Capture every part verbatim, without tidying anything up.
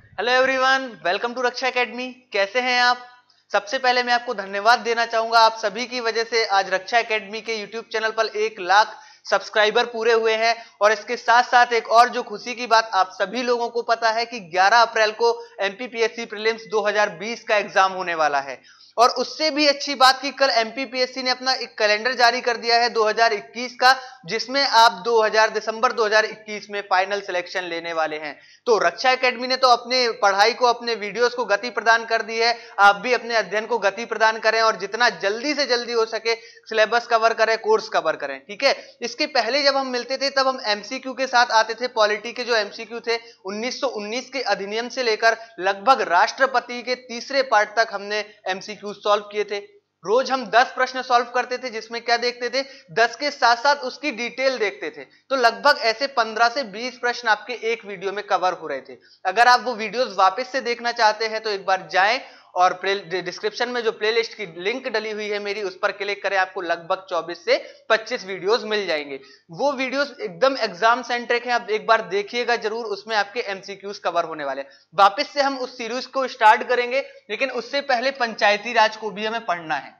Hello everyone, welcome to Raksha academy. कैसे हैं आप? सबसे पहले मैं आपको धन्यवाद देना चाहूंगा, आप सभी की वजह से आज रक्षा एकेडमी के यूट्यूब चैनल पर एक लाख सब्सक्राइबर पूरे हुए हैं। और इसके साथ साथ एक और जो खुशी की बात आप सभी लोगों को पता है कि ग्यारह अप्रैल को एमपीपीएससी प्रीलिम्स दो हज़ार बीस का एग्जाम होने वाला है। और उससे भी अच्छी बात कि कल एमपीपीएससी ने अपना एक कैलेंडर जारी कर दिया है दो हज़ार इक्कीस का, जिसमें आप दो हज़ार दिसंबर दो हज़ार इक्कीस में फाइनल सिलेक्शन लेने वाले हैं। तो रक्षा एकेडमी ने तो अपने पढ़ाई को, अपने वीडियोस को गति प्रदान कर दी है। आप भी अपने अध्ययन को गति प्रदान करें और जितना जल्दी से जल्दी हो सके सिलेबस कवर करें, कोर्स कवर करें, ठीक है। इसके पहले जब हम मिलते थे तब हम एमसीक्यू के साथ आते थे। पॉलिटी के जो एमसीक्यू थे उन्नीस सौ उन्नीस के अधिनियम से लेकर लगभग राष्ट्रपति के तीसरे पार्ट तक हमने एमसीक्यू सॉल्व किए थे। रोज हम दस प्रश्न सॉल्व करते थे, जिसमें क्या देखते थे, दस के साथ साथ उसकी डिटेल देखते थे। तो लगभग ऐसे पंद्रह से बीस प्रश्न आपके एक वीडियो में कवर हो रहे थे। अगर आप वो वीडियोस वापस से देखना चाहते हैं तो एक बार जाएं और डिस्क्रिप्शन में जो प्लेलिस्ट की लिंक डली हुई है मेरी, उस पर क्लिक करें। आपको लगभग चौबीस से पच्चीस वीडियोस मिल जाएंगे। वो वीडियोस एकदम एग्जाम सेंट्रिक है, आप एक बार देखिएगा जरूर, उसमें आपके एमसीक्यूज कवर होने वाले हैं। वापस से हम उस सीरीज को स्टार्ट करेंगे, लेकिन उससे पहले पंचायती राज को भी हमें पढ़ना है।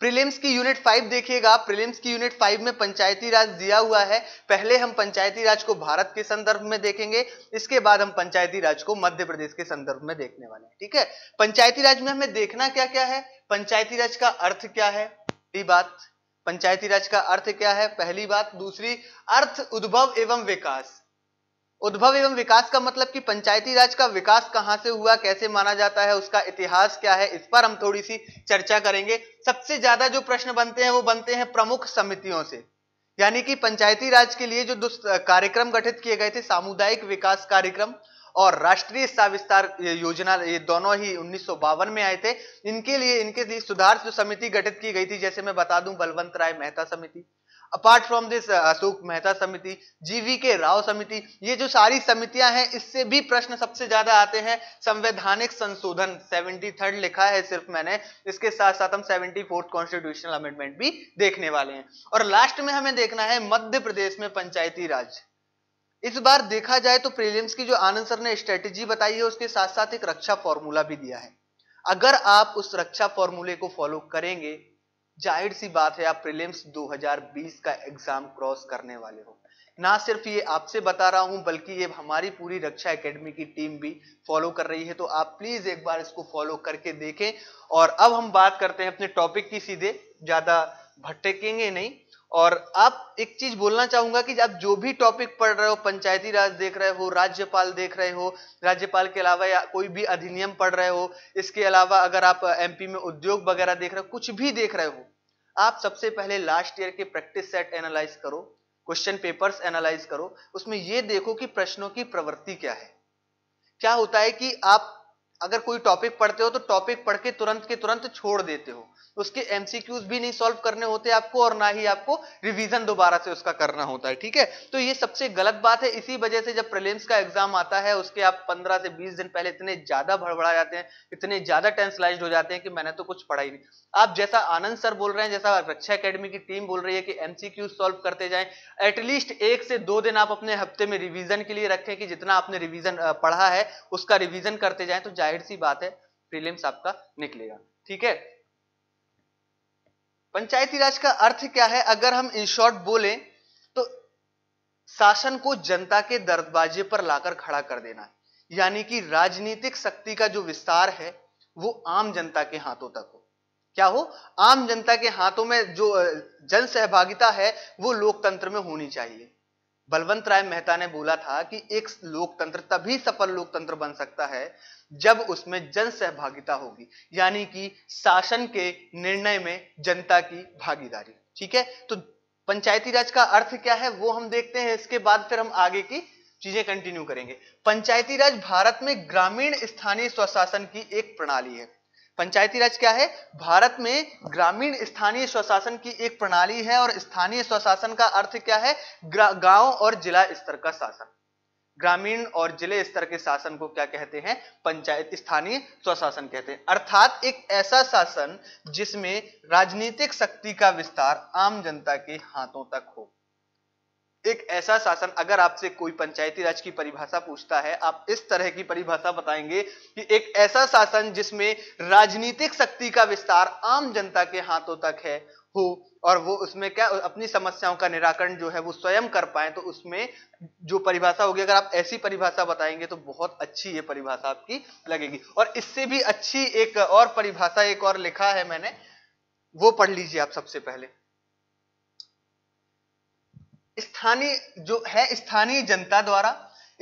प्रीलिम्स की यूनिट फाइव देखिएगा, प्रीलिम्स की यूनिट फाइव में पंचायती राज दिया हुआ है। पहले हम पंचायती राज को भारत के संदर्भ में देखेंगे, इसके बाद हम पंचायती राज को मध्य प्रदेश के संदर्भ में देखने वाले हैं, ठीक है। पंचायती राज में हमें देखना क्या क्या है, पंचायती राज का अर्थ क्या है, पहली बात। पंचायती राज का अर्थ क्या है, पहली बात। दूसरी, अर्थ उद्भव एवं विकास। उद्भव एवं विकास का मतलब कि पंचायती राज का विकास कहां से हुआ, कैसे माना जाता है, उसका इतिहास क्या है, इस पर हम थोड़ी सी चर्चा करेंगे। सबसे ज्यादा जो प्रश्न बनते हैं वो बनते हैं प्रमुख समितियों से, यानी कि पंचायती राज के लिए जो कार्यक्रम गठित किए गए थे, सामुदायिक विकास कार्यक्रम और राष्ट्रीय सविस्तार योजना, ये दोनों ही उन्नीस सौ बावन में आए थे। इनके लिए इनके लिए सुधार जो समिति गठित की गई थी, जैसे मैं बता दूं, बलवंत राय मेहता समिति, apart from this Ashok Mehta समिति, जीवी के राव समिति, ये जो सारी समितियां हैं, इससे भी प्रश्न सबसे ज्यादा आते हैं। संवैधानिक संशोधन तिहत्तरवां लिखा है सिर्फ मैंने, इसके साथ साथ हम चौहत्तरवां कॉन्स्टिट्यूशनल अमेंडमेंट भी देखने वाले हैं। और लास्ट में हमें देखना है मध्य प्रदेश में पंचायती राज। इस बार देखा जाए तो प्रीलिम्स की जो आनंद सर ने स्ट्रेटेजी बताई है, उसके साथ साथ एक रक्षा फॉर्मूला भी दिया है। अगर आप उस रक्षा फॉर्मूले को फॉलो करेंगे, जाहिर सी बात है आप प्रीलिम्स दो हज़ार बीस का एग्जाम क्रॉस करने वाले हो। ना सिर्फ ये आपसे बता रहा हूं, बल्कि ये हमारी पूरी रक्षा एकेडमी की टीम भी फॉलो कर रही है। तो आप प्लीज एक बार इसको फॉलो करके देखें। और अब हम बात करते हैं अपने टॉपिक की, सीधे, ज्यादा भटकेंगे नहीं। और आप एक चीज बोलना चाहूंगा कि आप जो भी टॉपिक पढ़ रहे हो, पंचायती राज देख रहे हो, राज्यपाल देख रहे हो, राज्यपाल के अलावा या कोई भी अधिनियम पढ़ रहे हो, इसके अलावा अगर आप एमपी में उद्योग वगैरह देख रहे हो, कुछ भी देख रहे हो, आप सबसे पहले लास्ट ईयर के प्रैक्टिस सेट एनालाइज करो, क्वेश्चन पेपर्स एनालाइज करो। उसमें यह देखो कि प्रश्नों की प्रवृत्ति क्या है। क्या होता है कि आप अगर कोई टॉपिक पढ़ते हो तो टॉपिक पढ़ के तुरंत के तुरंत छोड़ देते हो, उसके एमसीक्यूज भी नहीं सॉल्व करने होते आपको, और ना ही आपको रिवीजन दोबारा से उसका करना होता है, ठीक है। तो ये सबसे गलत बात है। इसी वजह से जब प्रीलिम्स का एग्जाम आता है, उसके आप पंद्रह से बीस दिन पहले इतने ज्यादा भड़बड़ा जाते हैं, इतने ज्यादा टेंसलाइज्ड हो जाते हैं कि मैंने तो कुछ पढ़ा ही नहीं। आप जैसा आनंद सर बोल रहे हैं, जैसा रक्षा एकेडमी की टीम बोल रही है कि एमसीक्यूज सॉल्व करते जाएं, एटलीस्ट एक से दो दिन आप अपने हफ्ते में रिवीजन के लिए रखें कि जितना आपने रिवीजन पढ़ा है उसका रिवीजन करते जाएं। तो जाहिर सी बात है प्रीलिम्स आपका निकलेगा, ठीक है। पंचायती राज का अर्थ क्या है, अगर हम इन शॉर्ट बोलें तो शासन को जनता के दरवाजे पर लाकर खड़ा कर देना है, यानी कि राजनीतिक शक्ति का जो विस्तार है वो आम जनता के हाथों तक हो। क्या हो? आम जनता के हाथों में। जो जन सहभागिता है वो लोकतंत्र में होनी चाहिए। बलवंत राय मेहता ने बोला था कि एक लोकतंत्र तभी सफल लोकतंत्र बन सकता है जब उसमें जन सहभागिता होगी, यानी कि शासन के निर्णय में जनता की भागीदारी, ठीक है। तो पंचायती राज का अर्थ क्या है वो हम देखते हैं, इसके बाद फिर हम आगे की चीजें कंटिन्यू करेंगे। पंचायती राज भारत में ग्रामीण स्थानीय स्वशासन की एक प्रणाली है। पंचायती राज क्या है? भारत में ग्रामीण स्थानीय स्वशासन की एक प्रणाली है। और स्थानीय स्वशासन का अर्थ क्या है? गांव और जिला स्तर का शासन। ग्रामीण और जिले स्तर के शासन को क्या कहते हैं? पंचायत स्थानीय स्वशासन कहते हैं। अर्थात एक ऐसा शासन जिसमें राजनीतिक शक्ति का विस्तार आम जनता के हाथों तक हो। एक ऐसा शासन, अगर आपसे कोई पंचायती राज की परिभाषा पूछता है, आप इस तरह की परिभाषा बताएंगे कि एक ऐसा शासन जिसमें राजनीतिक शक्ति का विस्तार आम जनता के हाथों तक है हो और वो उसमें क्या अपनी समस्याओं का निराकरण जो है वो स्वयं कर पाए, तो उसमें जो परिभाषा होगी, अगर आप ऐसी परिभाषा बताएंगे तो बहुत अच्छी ये परिभाषा आपकी लगेगी। और इससे भी अच्छी एक और परिभाषा एक और लिखा है मैंने, वो पढ़ लीजिए आप। सबसे पहले स्थानीय जो है, स्थानीय जनता द्वारा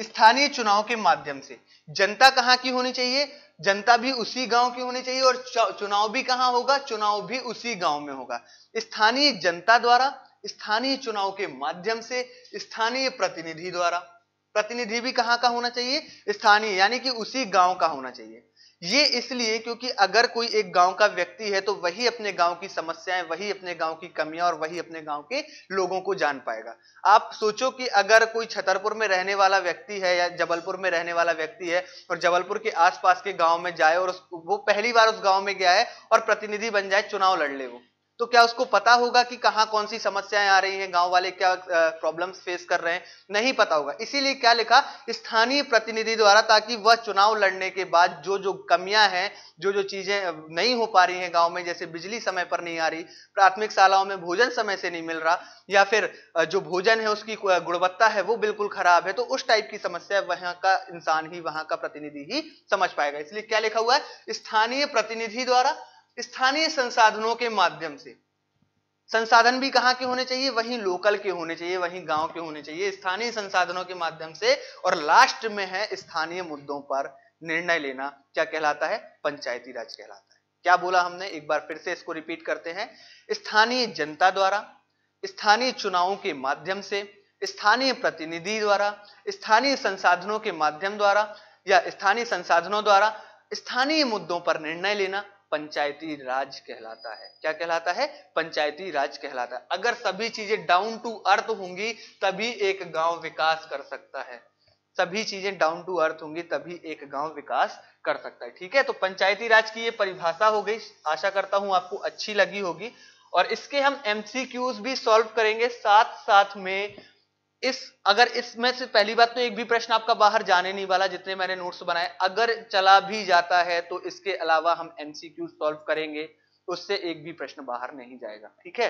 स्थानीय चुनाव के माध्यम से। जनता कहाँ की होनी चाहिए? जनता भी उसी गांव की होनी चाहिए, और चुनाव भी कहाँ होगा? चुनाव भी उसी गांव में होगा। स्थानीय जनता द्वारा स्थानीय चुनाव के माध्यम से स्थानीय प्रतिनिधि द्वारा, प्रतिनिधि भी कहाँ का होना चाहिए? स्थानीय, यानी कि उसी गांव का होना चाहिए। ये इसलिए क्योंकि अगर कोई एक गांव का व्यक्ति है तो वही अपने गांव की समस्याएं, वही अपने गांव की कमियां और वही अपने गांव के लोगों को जान पाएगा। आप सोचो कि अगर कोई छतरपुर में रहने वाला व्यक्ति है या जबलपुर में रहने वाला व्यक्ति है और जबलपुर के आसपास के गांव में जाए और वो पहली बार उस गांव में गया है और प्रतिनिधि बन जाए, चुनाव लड़ ले वो, तो क्या उसको पता होगा कि कहाँ कौन सी समस्याएं आ रही हैं, गांव वाले क्या प्रॉब्लम्स फेस कर रहे हैं? नहीं पता होगा। इसीलिए क्या लिखा? स्थानीय प्रतिनिधि द्वारा, ताकि वह चुनाव लड़ने के बाद जो जो कमियां हैं, जो जो चीजें नहीं हो पा रही हैं गांव में, जैसे बिजली समय पर नहीं आ रही, प्राथमिक शालाओं में भोजन समय से नहीं मिल रहा, या फिर जो भोजन है उसकी गुणवत्ता है वो बिल्कुल खराब है, तो उस टाइप की समस्या वहां का इंसान ही, वहां का प्रतिनिधि ही समझ पाएगा। इसलिए क्या लिखा हुआ है? स्थानीय प्रतिनिधि द्वारा स्थानीय संसाधनों के माध्यम से। संसाधन भी कहाँ के होने चाहिए? वहीं लोकल के होने चाहिए, वहीं गांव के होने चाहिए। स्थानीय संसाधनों के माध्यम से, और लास्ट में है स्थानीय मुद्दों पर निर्णय लेना, क्या कहलाता है? पंचायती राज कहलाता है। क्या बोला हमने? एक बार फिर से इसको रिपीट करते हैं। स्थानीय जनता द्वारा, स्थानीय चुनावों के माध्यम से, स्थानीय प्रतिनिधि द्वारा, स्थानीय संसाधनों के माध्यम द्वारा या स्थानीय संसाधनों द्वारा स्थानीय मुद्दों पर निर्णय लेना पंचायती राज कहलाता है। क्या कहलाता है? पंचायती राज कहलाता है। अगर सभी चीजें डाउन टू अर्थ होंगी तभी एक गांव विकास कर सकता है। सभी चीजें डाउन टू अर्थ होंगी तभी एक गांव विकास कर सकता है। ठीक है, तो पंचायती राज की ये परिभाषा हो गई। आशा करता हूं आपको अच्छी लगी होगी, और इसके हम एमसीक्यूज भी सॉल्व करेंगे साथ साथ में। इस अगर इसमें से पहली बात तो एक भी प्रश्न आपका बाहर जाने नहीं वाला, जितने मैंने नोट्स बनाए। अगर चला भी जाता है तो इसके अलावा हम एमसीक्यू सॉल्व करेंगे, उससे एक भी प्रश्न बाहर नहीं जाएगा। ठीक है,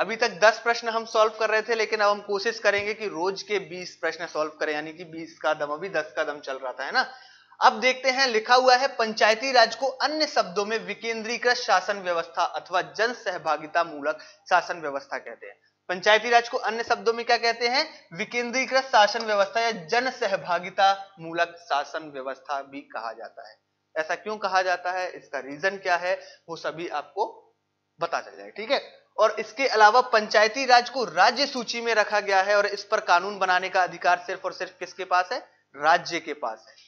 अभी तक दस प्रश्न हम सॉल्व कर रहे थे, लेकिन अब हम कोशिश करेंगे कि रोज के बीस प्रश्न सॉल्व करें, यानी कि बीस का दम, अभी दस का दम चल रहा था, है ना। अब देखते हैं, लिखा हुआ है पंचायती राज को अन्य शब्दों में विकेंद्रीकृत शासन व्यवस्था अथवा जन सहभागिता मूलक शासन व्यवस्था कहते हैं। पंचायती राज को अन्य शब्दों में क्या कहते हैं? विकेंद्रीकृत शासन व्यवस्था या जन सहभागिता मूलक शासन व्यवस्था भी कहा जाता है। ऐसा क्यों कहा जाता है, इसका रीजन क्या है, वो सभी आपको पता चल जाए। ठीक है, और इसके अलावा पंचायती राज को राज्य सूची में रखा गया है और इस पर कानून बनाने का अधिकार सिर्फ और सिर्फ किसके पास है? राज्य के पास है।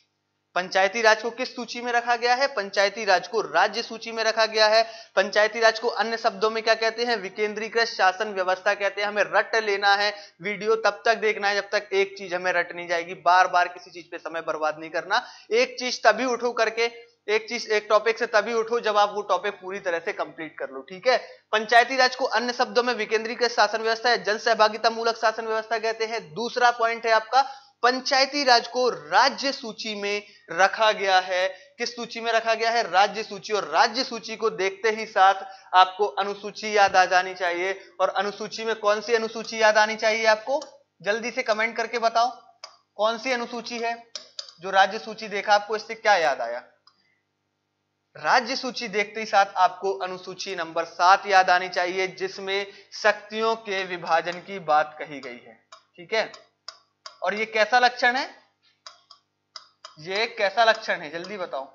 पंचायती राज को किस सूची में रखा गया है? पंचायती राज को राज्य सूची में रखा गया है। पंचायती राज को अन्य शब्दों में क्या कहते हैं? विकेंद्रीकृत शासन व्यवस्था कहते हैं। हमें रट लेना है, वीडियो तब तक देखना है जब तक एक चीज हमें रट नहीं जाएगी। बार बार किसी चीज पे समय बर्बाद नहीं करना। एक चीज तभी उठो करके, एक चीज एक टॉपिक से तभी उठो जब आप वो टॉपिक पूरी तरह से कंप्लीट कर लो। ठीक है, पंचायती राज को अन्य शब्दों में विकेंद्रीकृत शासन व्यवस्था या जन सहभागिता मूलक शासन व्यवस्था कहते हैं। दूसरा पॉइंट है आपका, पंचायती राज को राज्य सूची में रखा गया है। किस सूची में रखा गया है? राज्य सूची। और राज्य सूची को देखते ही साथ आपको अनुसूची याद आ जानी चाहिए। और अनुसूची में कौन सी अनुसूची याद आनी चाहिए आपको? जल्दी से कमेंट करके बताओ, कौन सी अनुसूची है? जो राज्य सूची देखा आपको, इससे क्या याद आया? राज्य सूची देखते ही साथ आपको अनुसूची नंबर सात याद आनी चाहिए, जिसमें शक्तियों के विभाजन की बात कही गई है। ठीक है, और ये कैसा लक्षण है? ये कैसा लक्षण है, जल्दी बताओ।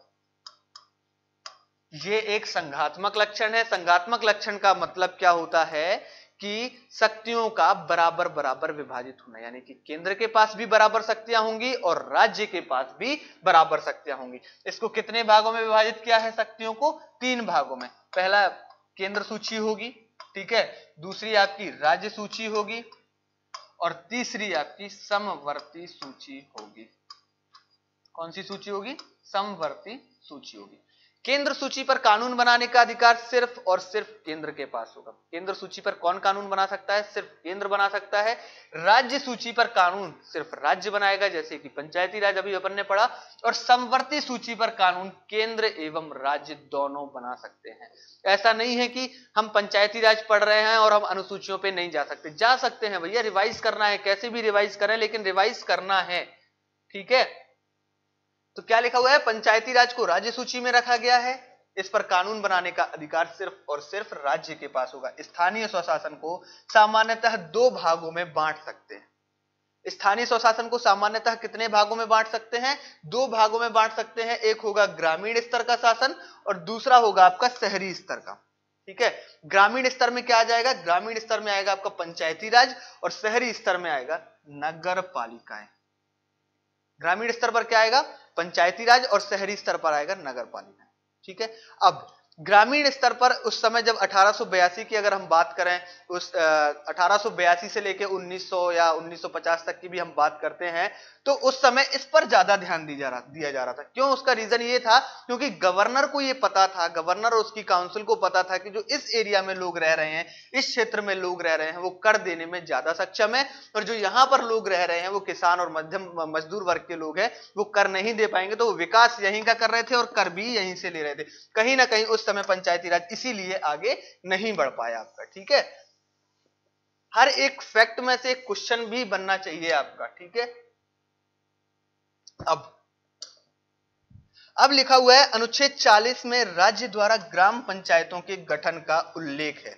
ये एक संघात्मक लक्षण है। संघात्मक लक्षण का मतलब क्या होता है कि शक्तियों का बराबर बराबर विभाजित होना, यानी कि केंद्र के पास भी बराबर शक्तियां होंगी और राज्य के पास भी बराबर शक्तियां होंगी। इसको कितने भागों में विभाजित किया है शक्तियों को? तीन भागों में। पहला केंद्र सूची होगी, ठीक है, दूसरी आपकी राज्य सूची होगी और तीसरी आपकी समवर्ती सूची होगी। कौन सी सूची होगी? समवर्ती सूची होगी। केंद्र सूची पर कानून बनाने का अधिकार सिर्फ और सिर्फ केंद्र के पास होगा। केंद्र सूची पर कौन कानून बना सकता है? सिर्फ केंद्र बना सकता है। राज्य सूची पर कानून सिर्फ राज्य बनाएगा, जैसे कि पंचायती राज अभी अपन ने पढ़ा। और समवर्ती सूची पर कानून केंद्र एवं राज्य दोनों बना सकते हैं। ऐसा नहीं है कि हम पंचायती राज पढ़ रहे हैं और हम अनुसूचियों पर नहीं जा सकते। जा सकते हैं भैया, रिवाइज करना है, कैसे भी रिवाइज करें, लेकिन रिवाइज करना है। ठीक है, तो क्या लिखा हुआ है? पंचायती राज को राज्य सूची में रखा गया है। इस पर कानून बनाने का अधिकार सिर्फ और सिर्फ राज्य के पास होगा। स्थानीय स्वशासन को सामान्यतः दो भागों में बांट सकते हैं। स्थानीय स्वशासन को सामान्यतः कितने भागों में बांट सकते हैं? दो भागों में बांट सकते हैं। एक होगा ग्रामीण स्तर का शासन और दूसरा होगा आपका शहरी स्तर का। ठीक है, ग्रामीण स्तर में क्या आ जाएगा? ग्रामीण स्तर में आएगा आपका पंचायती राज और शहरी स्तर में आएगा नगर पालिकाएं। ग्रामीण स्तर पर क्या आएगा? पंचायती राज और शहरी स्तर पर आएगा नगर पालिका। ठीक है, अब ग्रामीण स्तर पर उस समय जब अठारह सौ बयासी की अगर हम बात करें, उस अठारह सौ बयासी से लेके उन्नीस सौ या उन्नीस सौ पचास तक की भी हम बात करते हैं, तो उस समय इस पर ज्यादा ध्यान दिया जा रहा दिया जा रहा था। क्यों? उसका रीजन ये था क्योंकि गवर्नर को ये पता था, गवर्नर और उसकी काउंसिल को पता था कि जो इस एरिया में लोग रह रहे हैं, इस क्षेत्र में लोग रह रहे हैं, वो कर देने में ज्यादा सक्षम है, और जो यहाँ पर लोग रह रहे हैं वो किसान और मध्यम मजदूर वर्ग के लोग हैं, वो कर नहीं दे पाएंगे। तो वो विकास यहीं का कर रहे थे और कर भी यहीं से ले रहे थे। कहीं ना कहीं उस समय पंचायती राज इसीलिए आगे नहीं बढ़ पाया आपका। ठीक है, हर एक फैक्ट में से क्वेश्चन भी बनना चाहिए आपका। ठीक है, अब अब लिखा हुआ है अनुच्छेद चालीस में राज्य द्वारा ग्राम पंचायतों के गठन का उल्लेख है।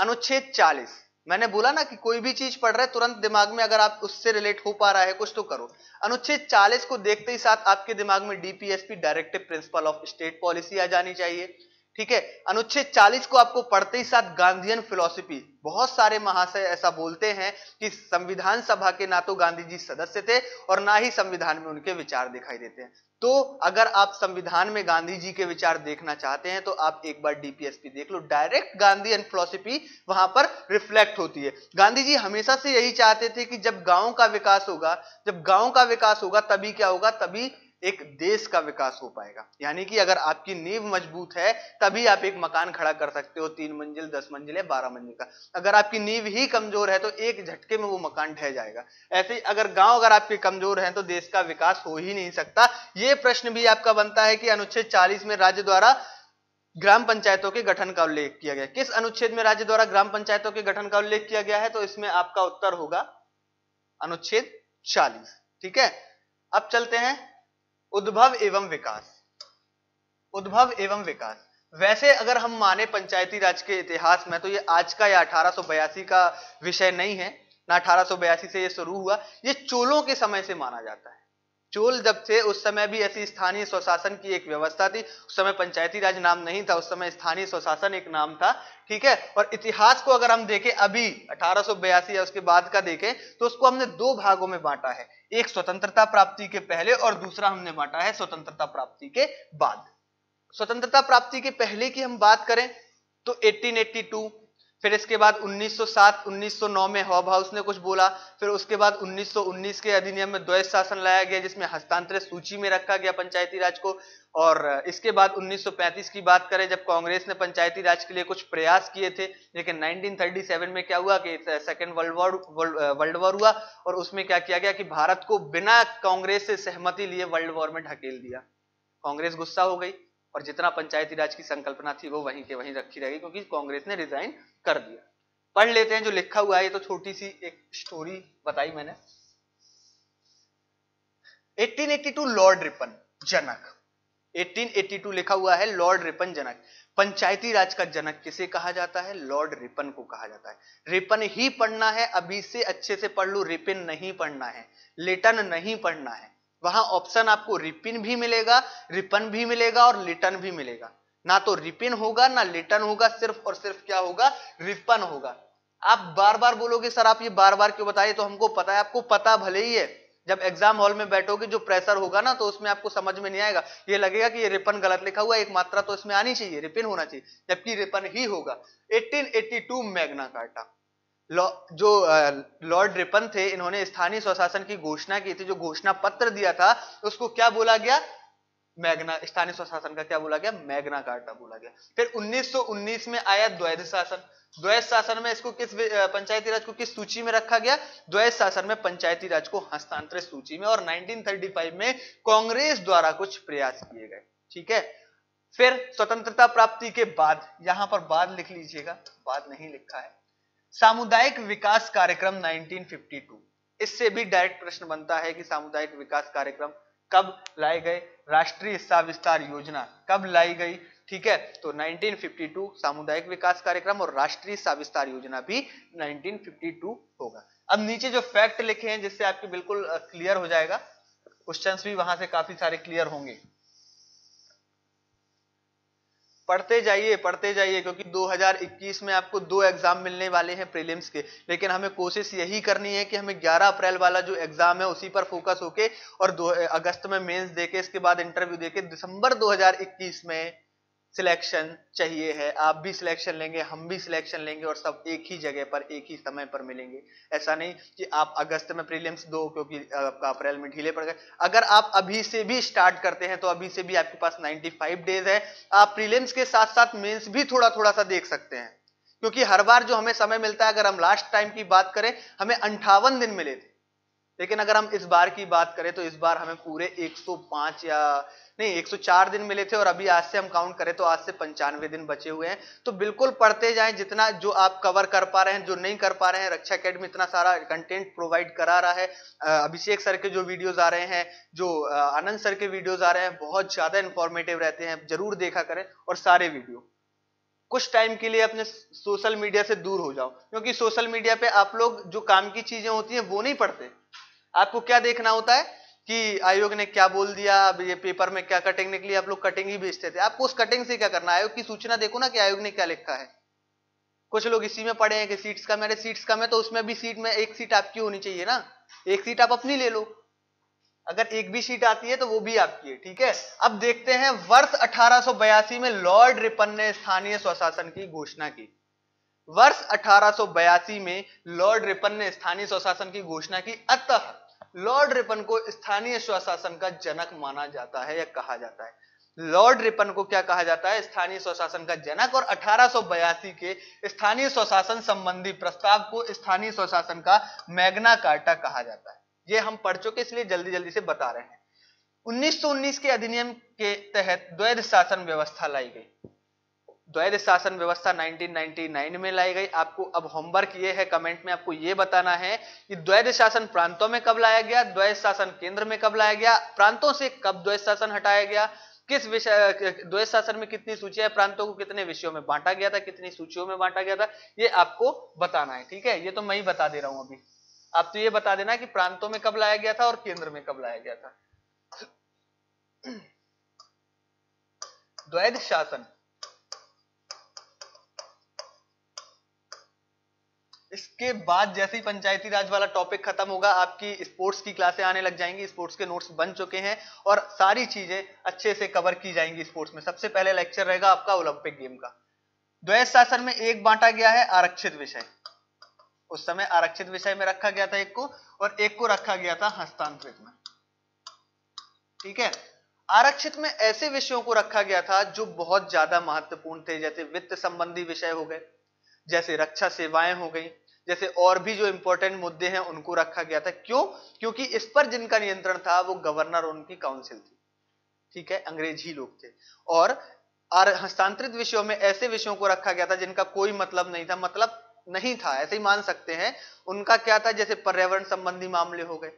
अनुच्छेद चालीस, मैंने बोला ना कि कोई भी चीज पढ़ रहे तुरंत दिमाग में अगर आप उससे रिलेट हो पा रहा है कुछ तो करो। अनुच्छेद चालीस को देखते ही साथ आपके दिमाग में DPSP, directive principle of state policy, आ जानी चाहिए। ठीक है, अनुच्छेद चालीस को आपको पढ़ते ही साथ गांधीयन फिलॉसफी, बहुत सारे महाशय ऐसा बोलते हैं कि संविधान सभा के ना तो गांधी जी सदस्य थे और ना ही संविधान में उनके विचार दिखाई देते हैं। तो अगर आप संविधान में गांधी जी के विचार देखना चाहते हैं तो आप एक बार डीपीएसपी देख लो। डायरेक्ट गांधी एंड फिलॉसफी वहां पर रिफ्लेक्ट होती है। गांधी जी हमेशा से यही चाहते थे कि जब गांव का विकास होगा, जब गांव का विकास होगा तभी क्या होगा, तभी एक देश का विकास हो पाएगा। यानी कि अगर आपकी नींव मजबूत है तभी आप एक मकान खड़ा कर सकते हो, तीन मंजिल, दस मंजिल या बारह मंजिल का। अगर आपकी नींव ही कमजोर है तो एक झटके में वो मकान ढह जाएगा। ऐसे ही अगर गांव अगर आपके कमजोर है तो देश का विकास हो ही नहीं सकता। ये प्रश्न भी आपका बनता है कि अनुच्छेद चालीस में राज्य द्वारा ग्राम पंचायतों के गठन का उल्लेख किया गया। किस अनुच्छेद में राज्य द्वारा ग्राम पंचायतों के गठन का उल्लेख किया गया है? तो इसमें आपका उत्तर होगा अनुच्छेद चालीस। ठीक है, अब चलते हैं उद्भव एवं विकास। उद्भव एवं विकास, वैसे अगर हम माने पंचायती राज के इतिहास में तो ये आज का या अठारह सौ बयासी का विषय नहीं है, ना अठारह सौ बयासी से ये शुरू हुआ। ये चोलों के समय से माना जाता है। चोल जब थे उस समय भी ऐसी स्थानीय स्वशासन की एक व्यवस्था थी। उस समय पंचायती राज नाम नहीं था, उस समय स्थानीय स्वशासन एक नाम था। ठीक है, और इतिहास को अगर हम देखें अभी अठारह सौ बयासी या उसके बाद का देखें तो उसको हमने दो भागों में बांटा है। एक स्वतंत्रता प्राप्ति के पहले और दूसरा हमने बांटा है स्वतंत्रता प्राप्ति के बाद। स्वतंत्रता प्राप्ति के पहले की हम बात करें तो अठारह सौ बयासी, फिर इसके बाद उन्नीस सौ सात, उन्नीस सौ नौ में हॉब हाउस ने कुछ बोला, फिर उसके बाद उन्नीस सौ उन्नीस के अधिनियम में द्वैत शासन लाया गया जिसमें हस्तांतरित सूची में रखा गया पंचायती राज को। और इसके बाद उन्नीस सौ पैंतीस की बात करें जब कांग्रेस ने पंचायती राज के लिए कुछ प्रयास किए थे, लेकिन उन्नीस सौ सैंतीस में क्या हुआ कि second world war world war हुआ और उसमें क्या किया गया कि भारत को बिना कांग्रेस से सहमति लिए वर्ल्ड वॉर में ढकेल दिया। कांग्रेस गुस्सा हो गई और जितना पंचायती राज की संकल्पना थी वो वहीं के वहीं रखी रहेगी क्योंकि कांग्रेस ने रिजाइन कर दिया। पढ़ लेते हैं जो लिखा हुआ है। ये तो छोटी सी एक स्टोरी बताई मैंने। अठारह सौ बयासी लॉर्ड रिपन जनक, अठारह सौ बयासी लिखा हुआ है, लॉर्ड रिपन जनक। पंचायती राज का जनक किसे कहा जाता है? लॉर्ड रिपन को कहा जाता है। रिपन ही पढ़ना है, अभी से अच्छे से पढ़ लो। रिपन नहीं पढ़ना है, लेटन नहीं पढ़ना है। वहां ऑप्शन आपको रिपिन भी मिलेगा, रिपन भी मिलेगा और लिटन भी मिलेगा। ना तो रिपिन होगा ना लिटन होगा, सिर्फ और सिर्फ क्या होगा? रिपन होगा। आप बार बार बोलोगे सर आप ये बार बार क्यों बताइए, तो हमको पता है। आपको पता भले ही है, जब एग्जाम हॉल में बैठोगे जो प्रेशर होगा ना तो उसमें आपको समझ में नहीं आएगा। ये लगेगा कि ये रिपन गलत लिखा हुआ है, एक मात्रा तो इसमें आनी चाहिए, रिपिन होना चाहिए, जबकि रिपन ही होगा। अठारह सौ बयासी मैग्ना कार्टा, जो लॉर्ड रिपन थे इन्होंने स्थानीय स्वशासन की घोषणा की थी। जो घोषणा पत्र दिया था उसको क्या बोला गया? मैग्ना, स्थानीय स्वशासन का क्या बोला गया, मैग्ना कार्टा बोला गया। फिर उन्नीस सौ उन्नीस में आया द्वैध शासन। द्वैध शासन में इसको किस पंचायती राज को किस सूची में रखा गया, द्वैध शासन में पंचायती राज को हस्तांतरित सूची में, और उन्नीस सौ पैंतीस में कांग्रेस द्वारा कुछ प्रयास किए गए। ठीक है, फिर स्वतंत्रता प्राप्ति के बाद, यहां पर बाद लिख लीजिएगा, बाद नहीं लिखा है, सामुदायिक विकास कार्यक्रम उन्नीस सौ बावन। इससे भी डायरेक्ट प्रश्न बनता है कि सामुदायिक विकास कार्यक्रम कब लाए गए, राष्ट्रीय हिस्सा विस्तार योजना कब लाई गई। ठीक है, तो उन्नीस सौ बावन सामुदायिक विकास कार्यक्रम और राष्ट्रीय हिस्सा विस्तार योजना भी उन्नीस सौ बावन होगा। अब नीचे जो फैक्ट लिखे हैं जिससे आपके बिल्कुल क्लियर हो जाएगा, क्वेश्चंस भी वहां से काफी सारे क्लियर होंगे, पढ़ते जाइए पढ़ते जाइए, क्योंकि दो हज़ार इक्कीस में आपको दो एग्जाम मिलने वाले हैं प्रीलिम्स के, लेकिन हमें कोशिश यही करनी है कि हमें ग्यारह अप्रैल वाला जो एग्जाम है उसी पर फोकस होके और दो अगस्त में मेंस देके इसके बाद इंटरव्यू देके दिसंबर दो हज़ार इक्कीस में सिलेक्शन चाहिए है। आप भी सिलेक्शन लेंगे, हम भी सिलेक्शन लेंगे, और सब एक ही जगह पर एक ही समय पर मिलेंगे। ऐसा नहीं कि आप अगस्त में प्रीलिम्स दो क्योंकि आपका अप्रैल में ढीले पड़ गए। अगर आप अभी से भी स्टार्ट करते हैं तो अभी से भी आपके पास पचानवे डेज है। आप प्रीलिम्स के साथ साथ मेंस भी थोड़ा थोड़ा सा देख सकते हैं, क्योंकि हर बार जो हमें समय मिलता है, अगर हम लास्ट टाइम की बात करें हमें अंठावन दिन मिले थे, लेकिन अगर हम इस बार की बात करें तो इस बार हमें पूरे एक सौ पाँच या नहीं एक सौ चार दिन मिले थे, और अभी आज से हम काउंट करें तो आज से पंचानवे दिन बचे हुए हैं। तो बिल्कुल पढ़ते जाएं, जितना जो आप कवर कर पा रहे हैं, जो नहीं कर पा रहे हैं, रक्षा एकेडमी इतना सारा कंटेंट प्रोवाइड करा रहा है। अभिषेक सर के जो वीडियोज आ रहे हैं, जो आनंद सर के वीडियोज आ रहे हैं, बहुत ज्यादा इंफॉर्मेटिव रहते हैं, जरूर देखा करें। और सारे वीडियो कुछ टाइम के लिए अपने सोशल मीडिया से दूर हो जाओ, क्योंकि सोशल मीडिया पे आप लोग जो काम की चीजें होती हैं वो नहीं पढ़ते। आपको क्या देखना होता है कि आयोग ने क्या बोल दिया, अब ये पेपर में क्या कटिंग निकली, आप लोग कटिंग ही भेजते थे। आपको उस कटिंग से क्या करना है, आयोग की सूचना देखो ना कि आयोग ने क्या लिखा है। कुछ लोग इसी में पढ़े हैं कि सीट्स कम है, सीट्स कम है तो उसमें भी सीट में एक सीट आपकी होनी चाहिए ना, एक सीट आप अपनी ले लो, अगर एक भी सीट आती है तो वो भी आपकी है। ठीक है, अब देखते हैं वर्ष अठारह सौ बयासी में लॉर्ड रिपन ने स्थानीय स्वशासन की घोषणा की। वर्ष अठारह सौ बयासी में लॉर्ड रिपन ने स्थानीय स्वशासन की घोषणा की, अतः लॉर्ड रिपन को स्थानीय स्वशासन का जनक माना जाता है या कहा जाता है। लॉर्ड रिपन को क्या कहा जाता है, स्थानीय स्वशासन का जनक। और अठारह सौ बयासी के स्थानीय स्वशासन संबंधी प्रस्ताव को स्थानीय स्वशासन का मैग्ना कार्टा कहा जाता है। ये हम पढ़ चुके, इसलिए जल्दी जल्दी से बता रहे हैं। उन्नीस सौ उन्नीस के अधिनियम के तहत द्वैध शासन व्यवस्था लाई गई। द्वैध शासन व्यवस्था उन्नीस सौ निन्यानवे में लाई गई। आपको अब होमवर्क ये है, कमेंट में आपको ये बताना है कि द्वैध शासन प्रांतों में कब लाया गया, द्वैध शासन केंद्र में कब लाया गया, प्रांतों से कब द्वैध शासन हटाया गया, किस विषय द्वैध शासन में कितनी सूचियां, प्रांतों को कितने विषयों में बांटा गया था, कितनी सूचियों में बांटा गया था, ये आपको बताना है। ठीक है, ये तो मैं ही बता दे रहा हूं, अभी आप तो ये बता देना कि प्रांतों में कब लाया गया था और केंद्र में कब लाया गया था। द्वैध शासन, इसके बाद जैसे ही पंचायती राज वाला टॉपिक खत्म होगा आपकी स्पोर्ट्स की क्लासें आने लग जाएंगी। स्पोर्ट्स के नोट्स बन चुके हैं और सारी चीजें अच्छे से कवर की जाएंगी स्पोर्ट्स में। सबसे पहले लेक्चर रहेगा आपका ओलंपिक गेम का। द्वैध शासन में एक बांटा गया है आरक्षित विषय, उस समय आरक्षित विषय में रखा गया था एक को, और एक को रखा गया था हस्तांतरित में। ठीक है, आरक्षित में ऐसे विषयों को रखा गया था जो बहुत ज्यादा महत्वपूर्ण थे, जैसे वित्त संबंधी विषय हो गए, जैसे रक्षा सेवाएं हो गई, जैसे और भी जो इंपॉर्टेंट मुद्दे हैं उनको रखा गया था। क्यों? क्योंकि इस पर जिनका नियंत्रण था वो गवर्नर और उनकी काउंसिल थी। ठीक है, अंग्रेजी लोग थे। और हस्तांतरित विषयों में ऐसे विषयों को रखा गया था जिनका कोई मतलब नहीं था, मतलब नहीं था, ऐसे ही मान सकते हैं। उनका क्या था, जैसे पर्यावरण संबंधी मामले हो गए,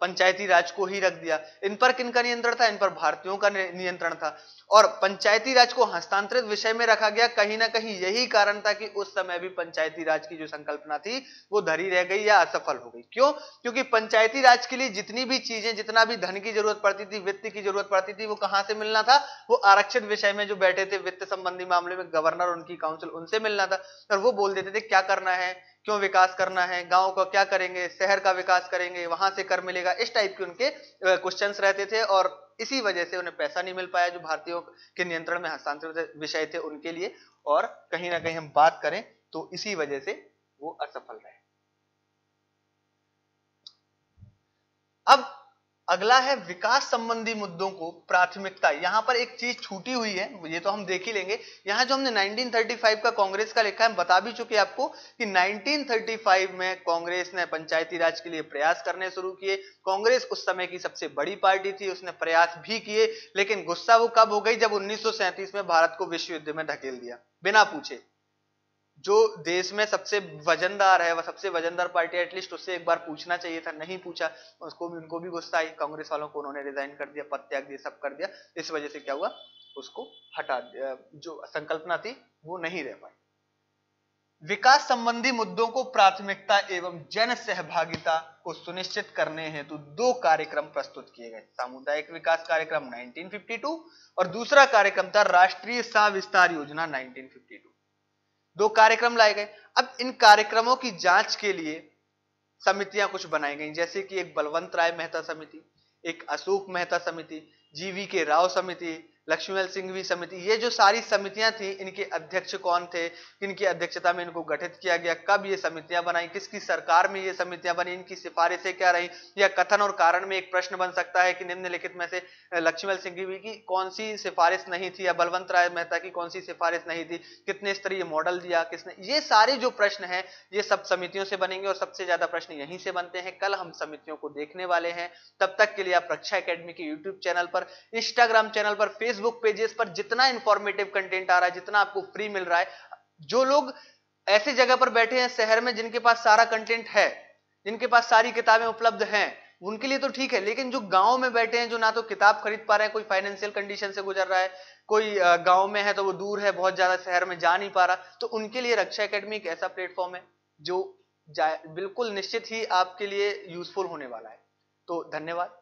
पंचायती राज को ही रख दिया। इन पर किनका नियंत्रण था, इन पर भारतीयों का नियंत्रण था। और पंचायती राज को हस्तांतरित विषय में रखा गया, कहीं ना कहीं यही कारण था कि उस समय भी पंचायती राज की जो संकल्पना थी वो धरी रह गई या असफल हो गई। क्यों? क्योंकि पंचायती राज के लिए जितनी भी चीजें, जितना भी धन की जरूरत पड़ती थी, वित्त की जरूरत पड़ती थी, वो कहां से मिलना था, वो आरक्षित विषय में जो बैठे थे वित्त संबंधी मामले में गवर्नर उनकी काउंसिल, उनसे मिलना था। और वो बोल देते थे क्या करना है, क्यों विकास करना है, गांव का क्या करेंगे, शहर का विकास करेंगे, वहां से कर मिलेगा, इस टाइप के उनके क्वेश्चंस रहते थे। और इसी वजह से उन्हें पैसा नहीं मिल पाया जो भारतीयों के नियंत्रण में हस्तांतरित विषय थे उनके लिए। और कहीं ना कहीं हम बात करें तो इसी वजह से वो असफल रहे। अब अगला है विकास संबंधी मुद्दों को प्राथमिकता। यहाँ पर एक चीज छूटी हुई है, ये तो हम देख ही लेंगे। यहाँ जो हमने उन्नीस सौ पैंतीस का कांग्रेस का लिखा है, बता भी चुके आपको कि उन्नीस सौ पैंतीस में कांग्रेस ने पंचायती राज के लिए प्रयास करने शुरू किए। कांग्रेस उस समय की सबसे बड़ी पार्टी थी, उसने प्रयास भी किए, लेकिन गुस्सा वो कब हो गई जब उन्नीस सौ सैंतीस में भारत को विश्व युद्ध में ढकेल दिया बिना पूछे। जो देश में सबसे वजनदार है, वह सबसे वजनदार पार्टी एटलीस्ट उससे एक बार पूछना चाहिए था, नहीं पूछा। उसको भी उनको भी गुस्सा आई, कांग्रेस वालों को उन्होंने रिजाइन कर दिया, पद त्याग दिया, सब कर दिया। इस वजह से क्या हुआ, उसको हटा दिया, जो संकल्पना थी वो नहीं रह पाई। विकास संबंधी मुद्दों को प्राथमिकता एवं जन सहभागिता को सुनिश्चित करने हेतु दो कार्यक्रम प्रस्तुत किए गए। सामुदायिक विकास कार्यक्रम उन्नीस सौ बावन और दूसरा कार्यक्रम था राष्ट्रीय सविस्तार योजना उन्नीस सौ बावन। दो कार्यक्रम लाए गए। अब इन कार्यक्रमों की जांच के लिए समितियां कुछ बनाई गई, जैसे कि एक बलवंत राय मेहता समिति, एक अशोक मेहता समिति, जीवी के राव समिति, लक्ष्मीवल सिंघवी समिति। ये जो सारी समितियां थी, इनके अध्यक्ष कौन थे, इनकी अध्यक्षता में इनको गठित किया गया, कब ये समितियां बनाई, किसकी सरकार में ये समितियां बनी, इनकी सिफारिशें क्या रही, या कथन और कारण में एक प्रश्न बन सकता है कि निम्नलिखित में से लक्ष्मीवल सिंघवी की कौन सी सिफारिश नहीं थी या बलवंत राय मेहता की कौन सी सिफारिश नहीं थी, कितने स्तरीय मॉडल दिया किसने। ये सारे जो प्रश्न है ये सब समितियों से बनेंगे और सबसे ज्यादा प्रश्न यहीं से बनते हैं। कल हम समितियों को देखने वाले हैं। तब तक के लिए आप रक्षा एकेडमी के यूट्यूब चैनल पर, इंस्टाग्राम चैनल पर, फेसबुक फेसबुक पेजेस पर जितना इंफॉर्मेटिव कंटेंट आ रहा है, जितना आपको फ्री मिल रहा है, जो लोग ऐसे जगह पर बैठे हैं शहर में जिनके पास सारा कंटेंट है, जिनके पास सारी किताबें उपलब्ध हैं, उनके लिए तो ठीक है, लेकिन जो गांव में बैठे हैं, जो ना तो किताब खरीद पा रहे हैं, कोई फाइनेंशियल कंडीशन से गुजर रहा है, कोई गांव में है तो वो दूर है, बहुत ज्यादा शहर में जा नहीं पा रहा, तो उनके लिए रक्षा एकेडमी एक ऐसा प्लेटफॉर्म है जो बिल्कुल निश्चित ही आपके लिए यूजफुल होने वाला है। तो धन्यवाद।